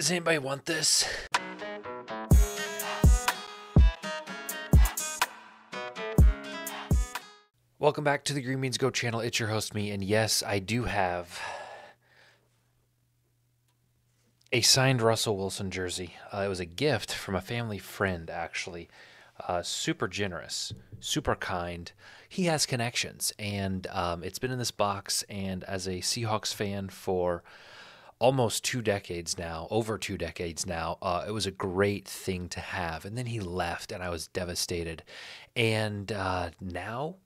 Does anybody want this? Welcome back to the Green Means Go channel. It's your host, me, and yes, I do have a signed Russell Wilson jersey. It was a gift from a family friend, actually. Super generous, super kind. He has connections, and it's been in this box, and as a Seahawks fan for almost 2 decades now, over 2 decades now, it was a great thing to have. And then he left, and I was devastated. And now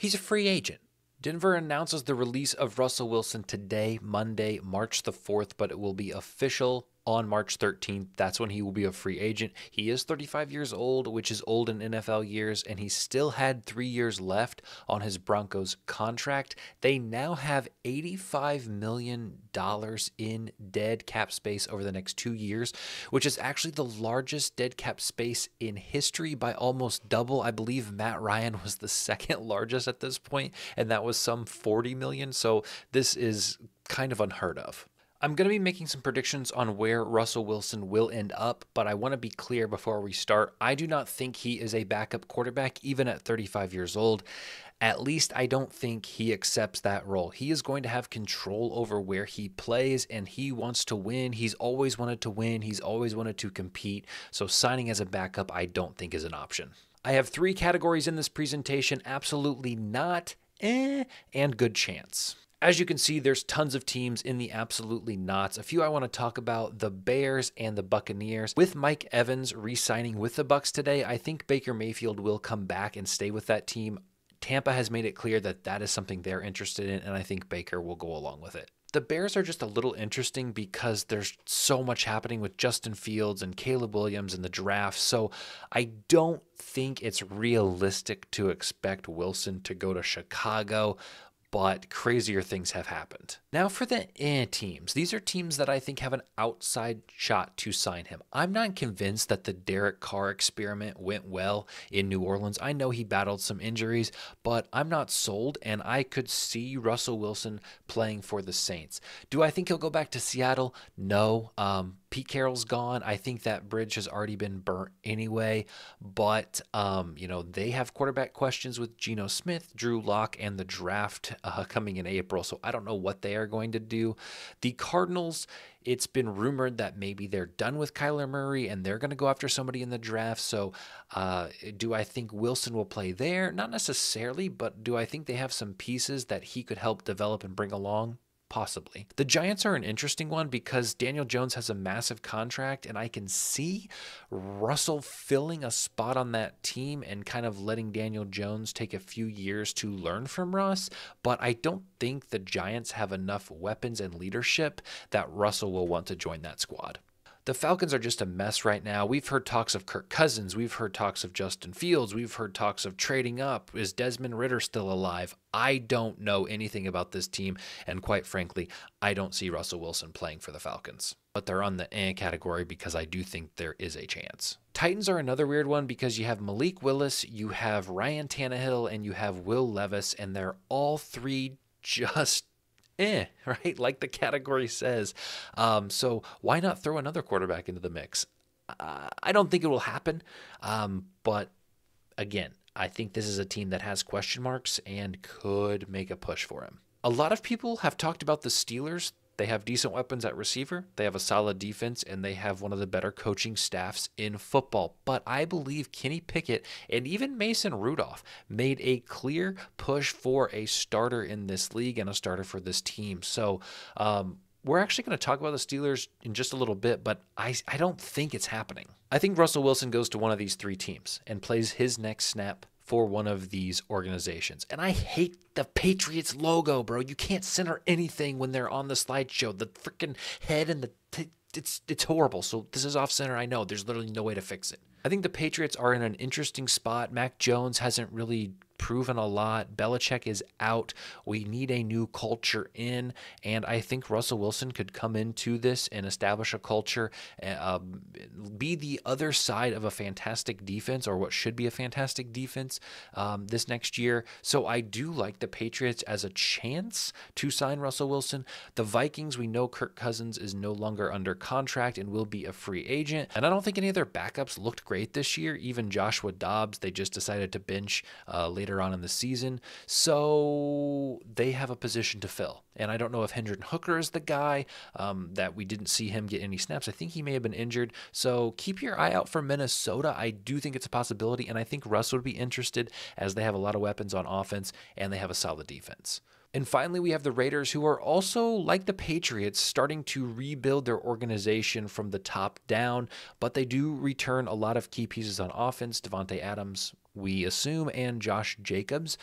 he's a free agent. Denver announces the release of Russell Wilson today, Monday, March the 4th, but it will be official on March 13th. That's when he will be a free agent. He is 35 years old, which is old in NFL years, and he still had 3 years left on his Broncos contract. They now have $85 million in dead cap space over the next 2 years, which is actually the largest dead cap space in history by almost double. I believe Matt Ryan was the second largest at this point, and that was some $40 million. So this is kind of unheard of. I'm going to be making some predictions on where Russell Wilson will end up, but I want to be clear before we start. I do not think he is a backup quarterback, even at 35 years old. At least I don't think he accepts that role. He is going to have control over where he plays, and he wants to win. He's always wanted to win. He's always wanted to compete. So signing as a backup, I don't think is an option. I have 3 categories in this presentation: absolutely not, and good chance. As you can see, there's tons of teams in the absolutely nots. A few I want to talk about: the Bears and the Buccaneers. With Mike Evans re-signing with the Bucs today, I think Baker Mayfield will come back and stay with that team. Tampa has made it clear that that is something they're interested in, and I think Baker will go along with it. The Bears are just a little interesting because there's so much happening with Justin Fields and Caleb Williams and the draft, so I don't think it's realistic to expect Wilson to go to Chicago, but crazier things have happened. Now for the teams. These are teams that I think have an outside shot to sign him. I'm not convinced that the Derek Carr experiment went well in New Orleans. I know he battled some injuries, but I'm not sold, and I could see Russell Wilson playing for the Saints. Do I think he'll go back to Seattle? No. Pete Carroll's gone. I think that bridge has already been burnt anyway, but you know, they have quarterback questions with Geno Smith, Drew Locke, and the draft coming in April, so I don't know what they are going to do. The Cardinals, it's been rumored that maybe they're done with Kyler Murray and they're going to go after somebody in the draft, so do I think Wilson will play there? Not necessarily, but do I think they have some pieces that he could help develop and bring along? Possibly. The Giants are an interesting one because Daniel Jones has a massive contract, and I can see Russell filling a spot on that team and kind of letting Daniel Jones take a few years to learn from Russ, but I don't think the Giants have enough weapons and leadership that Russell will want to join that squad. The Falcons are just a mess right now. We've heard talks of Kirk Cousins. We've heard talks of Justin Fields. We've heard talks of trading up. Is Desmond Ridder still alive? I don't know anything about this team, and quite frankly, I don't see Russell Wilson playing for the Falcons. But they're on the category because I do think there is a chance. Titans are another weird one because you have Malik Willis, you have Ryan Tannehill, and you have Will Levis, and they're all three just right? Like the category says. So why not throw another quarterback into the mix? I don't think it will happen. But again, I think this is a team that has question marks and could make a push for him. A lot of people have talked about the Steelers. They have decent weapons at receiver, they have a solid defense, and they have one of the better coaching staffs in football. But I believe Kenny Pickett and even Mason Rudolph made a clear push for a starter in this league and a starter for this team. So we're actually going to talk about the Steelers in just a little bit, but I don't think it's happening. I think Russell Wilson goes to one of these 3 teams and plays his next snap for one of these organizations. And I hate the Patriots logo, bro. You can't center anything when they're on the slideshow. The freaking head and the it's horrible. So this is off center. I know there's literally no way to fix it. I think the Patriots are in an interesting spot. Mac Jones hasn't really proven a lot. Belichick is out. We need a new culture in, and I think Russell Wilson could come into this and establish a culture, be the other side of a fantastic defense, or what should be a fantastic defense this next year. So I do like the Patriots as a chance to sign Russell Wilson. The Vikings, we know Kirk Cousins is no longer under contract and will be a free agent, and I don't think any of their backups looked great this year. Even Joshua Dobbs, they just decided to bench later on in the season. So they have a position to fill, and I don't know if Hendon Hooker is the guy that we didn't see him get any snaps. I think he may have been injured. So keep your eye out for Minnesota. I do think it's a possibility, and I think Russ would be interested as they have a lot of weapons on offense and they have a solid defense. And finally, we have the Raiders, who are also, like the Patriots, starting to rebuild their organization from the top down, but they do return a lot of key pieces on offense, Devontae Adams, we assume, and Josh Jacobs.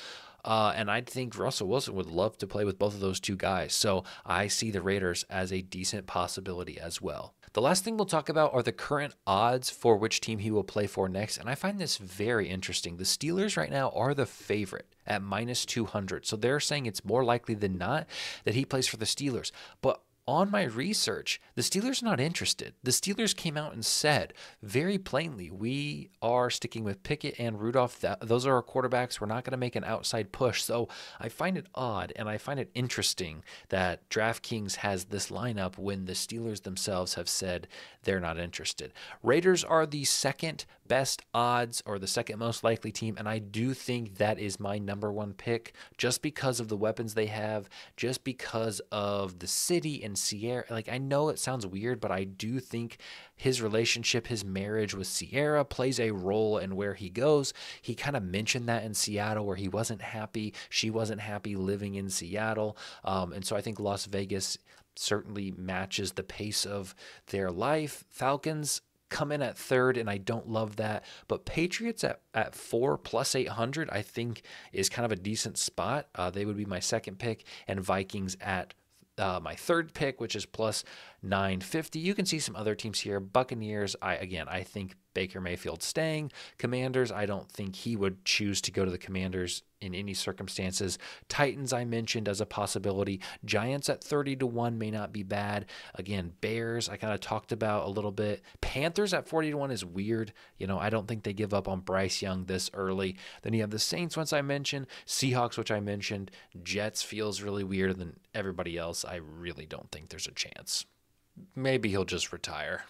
And I think Russell Wilson would love to play with both of those two guys. So I see the Raiders as a decent possibility as well. The last thing we'll talk about are the current odds for which team he will play for next. And I find this very interesting. The Steelers right now are the favorite at -200. So they're saying it's more likely than not that he plays for the Steelers. But on my research, the Steelers are not interested. The Steelers came out and said very plainly, we are sticking with Pickett and Rudolph. Those are our quarterbacks. We're not going to make an outside push. So I find it odd, and I find it interesting that DraftKings has this lineup when the Steelers themselves have said they're not interested. Raiders are the second best odds, or the second most likely team, and I do think that is my #1 pick, just because of the weapons they have, just because of the city and Sierra. Like, I know it sounds weird, but I do think his relationship, his marriage with Sierra plays a role in where he goes. He kind of mentioned that in Seattle, where he wasn't happy. She wasn't happy living in Seattle. And so I think Las Vegas certainly matches the pace of their life. Falcons come in at third, and I don't love that. But Patriots at 4 +800, I think, is kind of a decent spot. They would be my second pick, and Vikings at my third pick, which is +950. You can see some other teams here. Buccaneers, I think Baker Mayfield staying. Commanders, I don't think he would choose to go to the Commanders in any circumstances. Titans, I mentioned as a possibility. Giants at 30-1 may not be bad. Again, Bears, I kind of talked about a little bit. Panthers at 40-1 is weird. You know, I don't think they give up on Bryce Young this early. Then you have the Saints, once I mentioned. Seahawks, which I mentioned. Jets feels really weirder than everybody else. I really don't think there's a chance. Maybe he'll just retire.